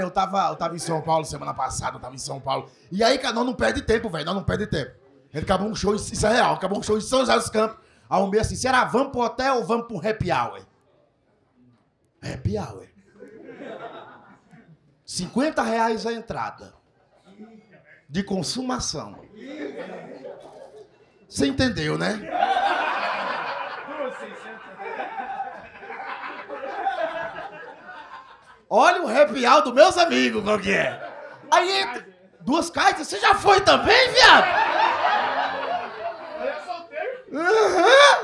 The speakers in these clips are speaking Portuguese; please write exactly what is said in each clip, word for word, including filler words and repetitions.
Eu tava, eu tava em São Paulo semana passada, eu tava em São Paulo. E aí, cara, nós não perde tempo, velho, nós não perde tempo. Ele acabou um show, isso é real, acabou um show em São José dos Campos. Arrumei assim, será, vamos pro hotel ou vamos pro happy hour? Happy hour. cinquenta reais a entrada. De consumação. Você entendeu, né? Olha o happy hour dos meus amigos, qual que é? Aí, entra... duas caixas, você já foi também, viado? Uhum.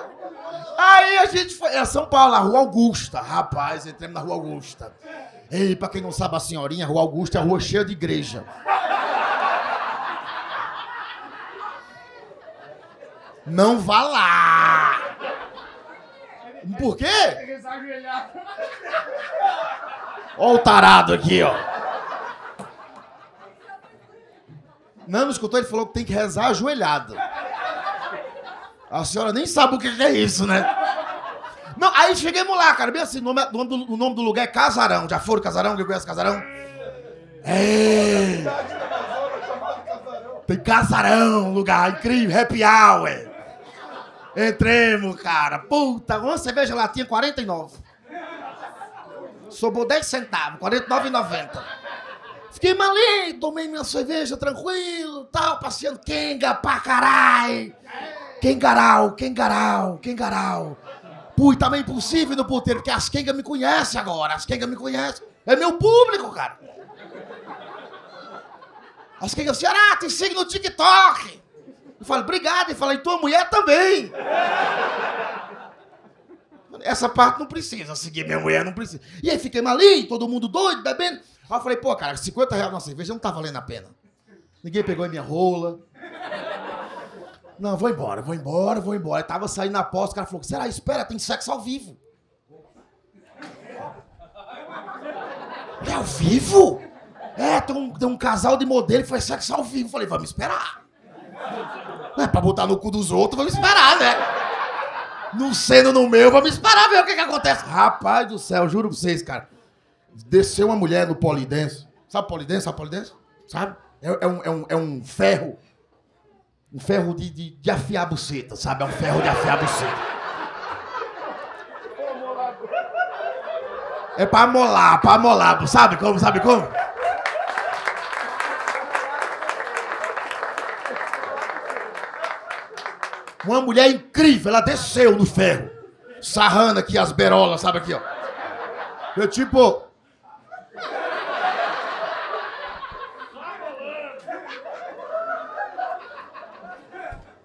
Aí a gente foi, é São Paulo, na Rua Augusta, rapaz, entramos na Rua Augusta. Ei, pra quem não sabe a senhorinha, a Rua Augusta é a rua cheia de igreja. Não vá lá! Por quê? Ó o tarado aqui, ó. Não, não escutou? Ele falou que tem que rezar ajoelhado. A senhora nem sabe o que é isso, né? Não, aí chegamos lá, cara. Bem assim, o nome, nome, do, o nome do lugar é Casarão. Já foram Casarão? Quem conhece Casarão? É! Tem Casarão, lugar incrível, happy hour. Entremos, cara. Puta, uma cerveja lá tinha quarenta e nove. Sobrou dez centavos, quarenta e nove reais e noventa centavos. Fiquei ali, tomei minha cerveja tranquilo, tal, passeando Kenga pra caralho. Kengarau, Kengarau, Kengarau. Pô, e tá meio impossível no puteiro, porque as Kenga me conhecem agora, as Kenga me conhecem. É meu público, cara. As Kenga, Ceará, te siga no TikTok. Eu falo, obrigado. E falei, tua mulher também. Essa parte não precisa, seguir minha mulher não precisa. E aí fiquei ali, todo mundo doido, bebendo. Aí eu falei, pô, cara, cinquenta reais na cerveja não tá valendo a pena. Ninguém pegou a minha rola. Não, vou embora, vou embora, vou embora. Eu tava saindo na porta, o cara falou, será, espera, tem sexo ao vivo. É ao vivo? É, tem um, tem um casal de modelo que faz sexo ao vivo. Eu falei, vamos esperar. Não é pra botar no cu dos outros, vamos esperar, né? Não sendo no meu, vamos esperar ver o que que acontece. Rapaz do céu, juro pra vocês, cara. Desceu uma mulher no polidense. Sabe polidense? Sabe polidense? Sabe? É, é, um, é, um, é um ferro. Um ferro de, de, de afiar a buceta, sabe? É um ferro de afiar a buceta. É pra molar, pra molar. Sabe como? Sabe como? Uma mulher incrível, ela desceu no ferro, sarrando aqui as berolas, sabe aqui, ó. Eu tipo...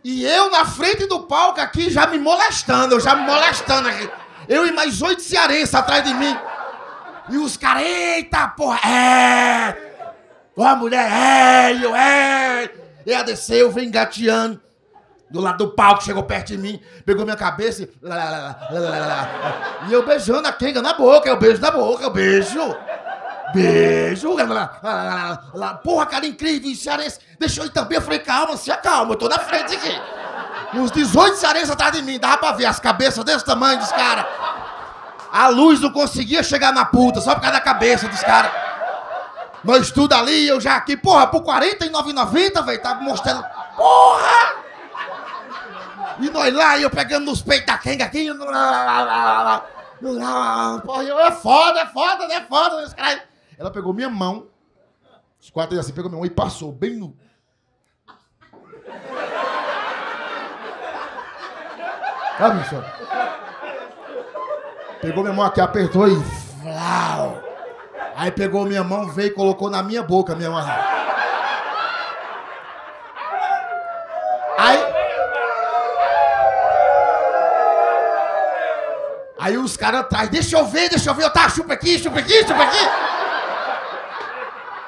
E eu na frente do palco aqui, já me molestando, eu já me molestando aqui. Eu e mais oito cearenses atrás de mim. E os caras, eita, porra, é... Ó, mulher, é, eu, é... E ela desceu, vem gateando. Do lado do palco, chegou perto de mim, pegou minha cabeça e... Lá, lá, lá, lá, lá, lá. E eu beijando a Kenga na boca, eu beijo na boca, eu beijo. Beijo. Lá, lá, lá, lá. Porra, cara, incrível, e cearense. Deixou ele também, eu falei, calma, se acalma, eu tô na frente aqui. Uns dezoito cearenses atrás de mim, dava pra ver as cabeças desse tamanho dos caras. A luz não conseguia chegar na puta, só por causa da cabeça dos caras. Nós tudo ali, eu já aqui, porra, por quarenta e nove reais e noventa centavos, velho, tava mostrando... Porra! E nós lá, e eu pegando nos peitos da Kenga aqui. Porra, eu, é foda, é foda, é foda. Ela pegou minha mão. Os quatro assim, pegou minha mão e passou bem no... Tá, bicho? Pegou minha mão aqui, apertou e... Aí pegou minha mão, veio e colocou na minha boca a minha mão. Aí... Aí os caras atrás, deixa eu ver, deixa eu ver, eu tá, chupa aqui, chupa aqui, chupa aqui.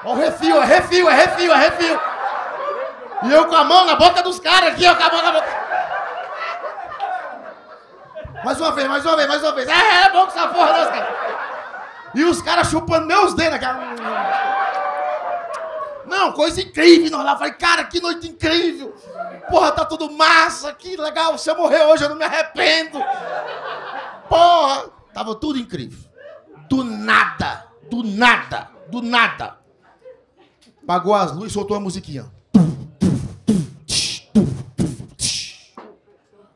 Ó o refil, é refil, é refil, é refil. E eu com a mão na boca dos caras aqui, eu com a mão na boca. Mais uma vez, mais uma vez, mais uma vez. É, é bom com essa porra, não, cara. E os caras chupando meus dedos, cara. Não, coisa incrível, nós lá, falei, cara, que noite incrível. Porra, tá tudo massa, que legal, se eu morrer hoje eu não me arrependo. Porra! Tava tudo incrível. Do nada, do nada, do nada. Apagou as luzes e soltou a musiquinha.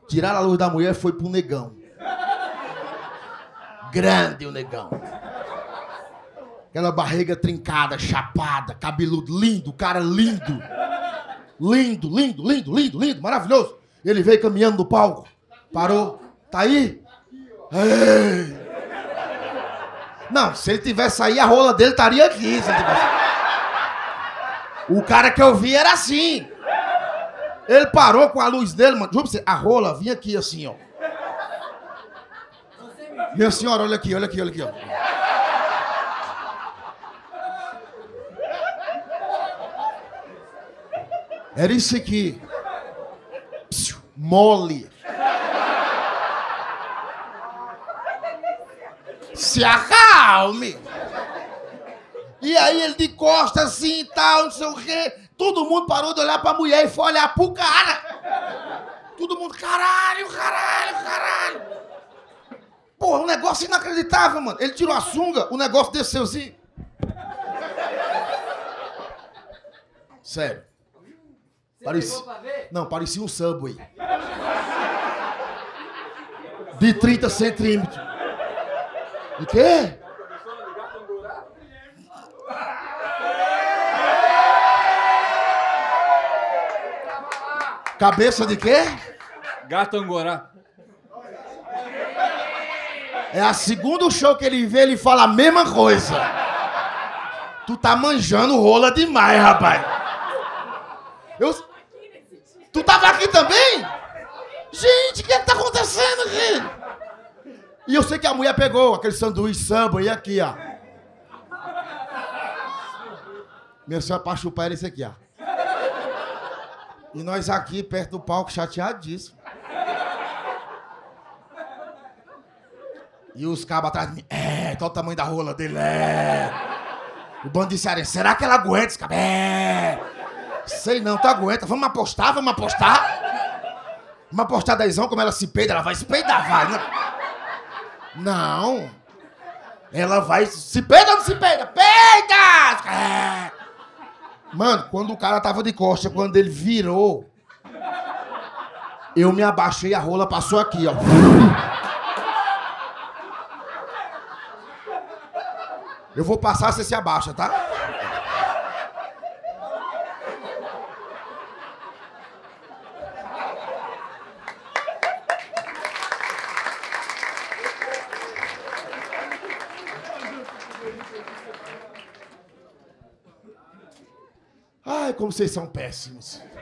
Tiraram a luz da mulher e foi pro negão. Grande o negão. Aquela barriga trincada, chapada, cabeludo, lindo, cara lindo. Lindo, lindo, lindo, lindo, lindo, maravilhoso. Ele veio caminhando no palco. Parou. Tá aí? Ei. Não, se ele tivesse aí, a rola dele estaria aqui. Se ele tivesse... O cara que eu vi era assim. Ele parou com a luz dele, mano. Juro pra você, a rola vinha aqui assim, ó. Minha senhora, olha aqui, olha aqui, olha aqui, ó. Era isso aqui. Psiu, mole. Se acalme. E aí ele de costas assim e tal, não sei o quê. Todo mundo parou de olhar pra mulher e foi olhar pro cara. Todo mundo, caralho, caralho, caralho. Porra, um negócio inacreditável, mano. Ele tirou a sunga, o negócio desceu assim. Sério. Parecia... Não, parecia um Subway. De trinta centímetros. O quê? Cabeça de quê? Gato Angorá. É a segunda show que ele vê, ele fala a mesma coisa. Tu tá manjando rola demais, rapaz. Eu... Tu tava aqui também? Gente, o que é que tá acontecendo aqui? E eu sei que a mulher pegou aquele sanduíche samba e aqui, ó. Minha senhora pra chupar era esse aqui, ó. E nós aqui, perto do palco, chateadíssimo. E os cabos atrás de mim, é, qual o tamanho da rola dele, é. O bando de cearense, será que ela aguenta esse cabelo? É. Sei não, tu aguenta. Vamos apostar, vamos apostar. Vamos apostar dezão, como ela se peida, ela vai se peidar, vai. Não. não. Ela vai... Se peida ou não se peida? Peida! É. Mano, quando o cara tava de costa, quando ele virou, eu me abaixei, a rola passou aqui, ó. Eu vou passar, você se abaixa, tá? Ai, como vocês são péssimos.